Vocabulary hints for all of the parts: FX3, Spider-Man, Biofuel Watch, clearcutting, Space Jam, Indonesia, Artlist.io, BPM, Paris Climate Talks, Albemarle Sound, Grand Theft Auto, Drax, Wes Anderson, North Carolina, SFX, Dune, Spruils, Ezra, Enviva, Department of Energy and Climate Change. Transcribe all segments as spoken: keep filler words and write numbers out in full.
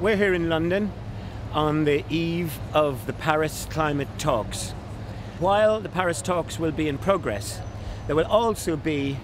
We're here in London on the eve of the Paris Climate Talks. While the Paris Talks will be in progress, there will also be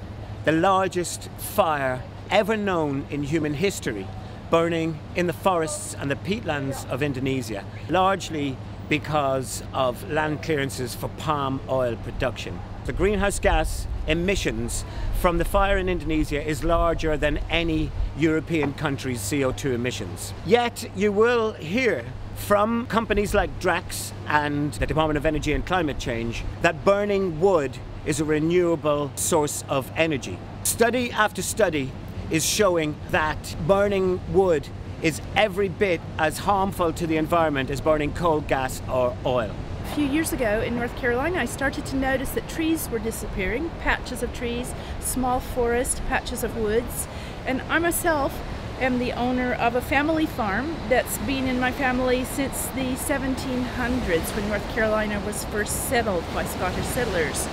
the largest fire ever known in human history burning in the forests and the peatlands of Indonesia, largely because of land clearances for palm oil production. The greenhouse gas emissions from the fire in Indonesia is larger than any European country's C O two emissions. Yet you will hear from companies like Drax and the Department of Energy and Climate Change that burning wood is a renewable source of energy. Study after study is showing that burning wood is every bit as harmful to the environment as burning coal, gas or oil. A few years ago in North Carolina, I started to notice that trees were disappearing, patches of trees, small forest, patches of woods, and I myself am the owner of a family farm that's been in my family since the seventeen hundreds, when North Carolina was first settled by Scottish settlers.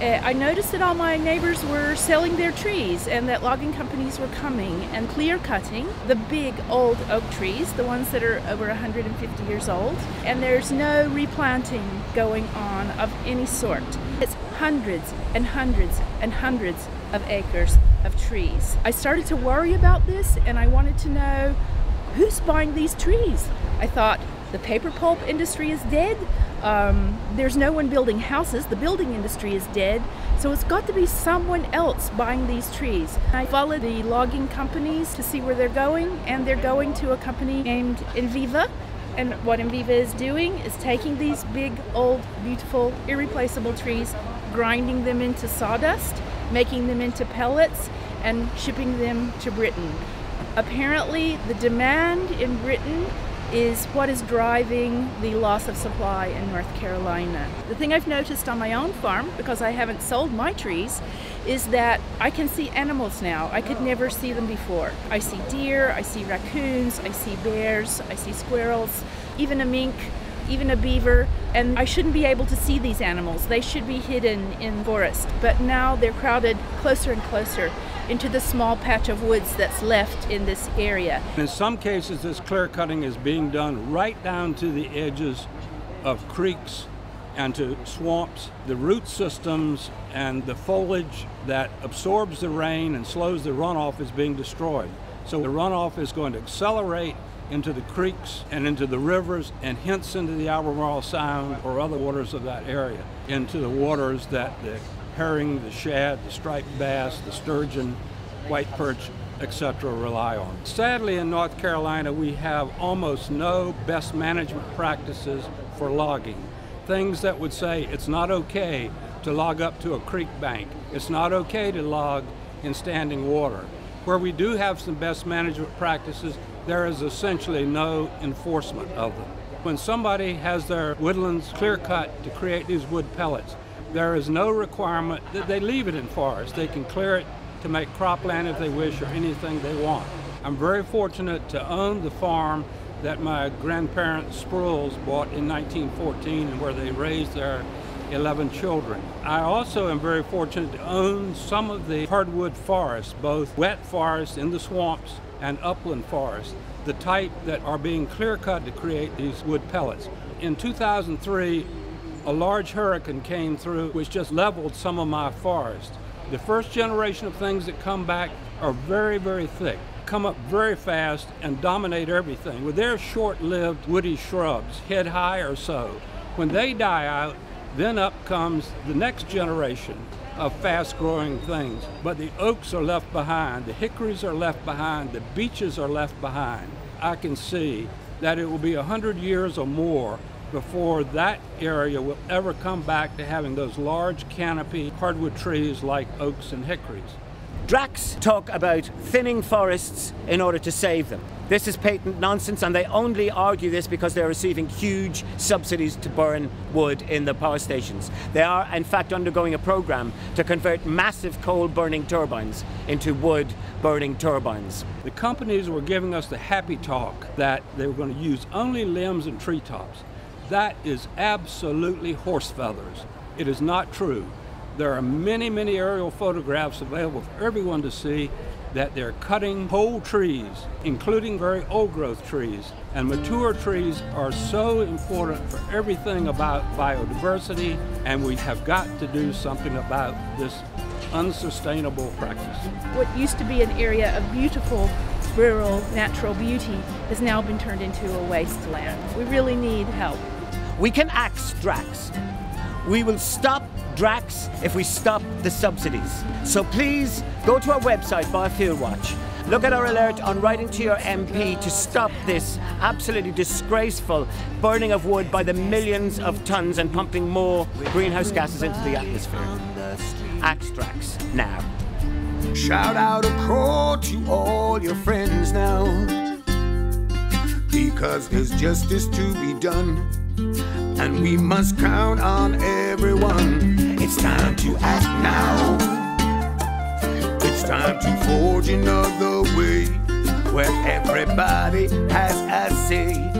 Uh, I noticed that all my neighbors were selling their trees and that logging companies were coming and clear cutting the big old oak trees, the ones that are over one hundred fifty years old, and there's no replanting going on of any sort. It's hundreds and hundreds and hundreds of acres of trees. I started to worry about this and I wanted to know, who's buying these trees? I thought, the paper pulp industry is dead. Um, there's no one building houses. The building industry is dead. So it's got to be someone else buying these trees. I follow the logging companies to see where they're going, and they're going to a company named Enviva. And what Enviva is doing is taking these big, old, beautiful, irreplaceable trees, grinding them into sawdust, making them into pellets, and shipping them to Britain. Apparently, the demand in Britain is what is driving the loss of supply in North Carolina. The thing I've noticed on my own farm, because I haven't sold my trees, is that I can see animals now. I could never see them before. I see deer, I see raccoons, I see bears, I see squirrels, even a mink, even a beaver, and I shouldn't be able to see these animals. They should be hidden in forest, but now they're crowded closer and closer into the small patch of woods that's left in this area. In some cases, this clear cutting is being done right down to the edges of creeks and to swamps. The root systems and the foliage that absorbs the rain and slows the runoff is being destroyed. So the runoff is going to accelerate into the creeks and into the rivers, and hence into the Albemarle Sound or other waters of that area, into the waters that the herring, the shad, the striped bass, the sturgeon, white perch, et cetera rely on. Sadly, in North Carolina, we have almost no best management practices for logging. Things that would say it's not okay to log up to a creek bank. It's not okay to log in standing water. Where we do have some best management practices, there is essentially no enforcement of them. When somebody has their woodlands clear cut to create these wood pellets, there is no requirement that they leave it in forest. They can clear it to make cropland if they wish, or anything they want. I'm very fortunate to own the farm that my grandparents Spruils bought in nineteen fourteen, and where they raised their eleven children. I also am very fortunate to own some of the hardwood forests, both wet forests in the swamps and upland forests, the type that are being clear cut to create these wood pellets. In two thousand three, a large hurricane came through which just leveled some of my forest. The first generation of things that come back are very, very thick, come up very fast and dominate everything. Well, they're short-lived woody shrubs, head high or so. When they die out, then up comes the next generation of fast-growing things. But the oaks are left behind, the hickories are left behind, the beeches are left behind. I can see that it will be a hundred years or more before that area will ever come back to having those large canopy hardwood trees like oaks and hickories. Drax talk about thinning forests in order to save them. This is patent nonsense, and they only argue this because they're receiving huge subsidies to burn wood in the power stations. They are, in fact, undergoing a program to convert massive coal-burning turbines into wood-burning turbines. The companies were giving us the happy talk that they were going to use only limbs and treetops. That is absolutely horse feathers. It is not true. There are many, many aerial photographs available for everyone to see that they're cutting whole trees, including very old growth trees. And mature trees are so important for everything about biodiversity, and we have got to do something about this unsustainable practice. What used to be an area of beautiful, rural, natural beauty has now been turned into a wasteland. We really need help. We can axe Drax. We will stop Drax if we stop the subsidies. So please go to our website, Biofuel Watch. Look at our alert on writing to your M P to stop this absolutely disgraceful burning of wood by the millions of tons and pumping more greenhouse gases into the atmosphere. Axe Drax now. Shout out a call to all your friends now, because there's justice to be done, and we must count on everyone. It's time to act now. It's time to forge another way where everybody has a say.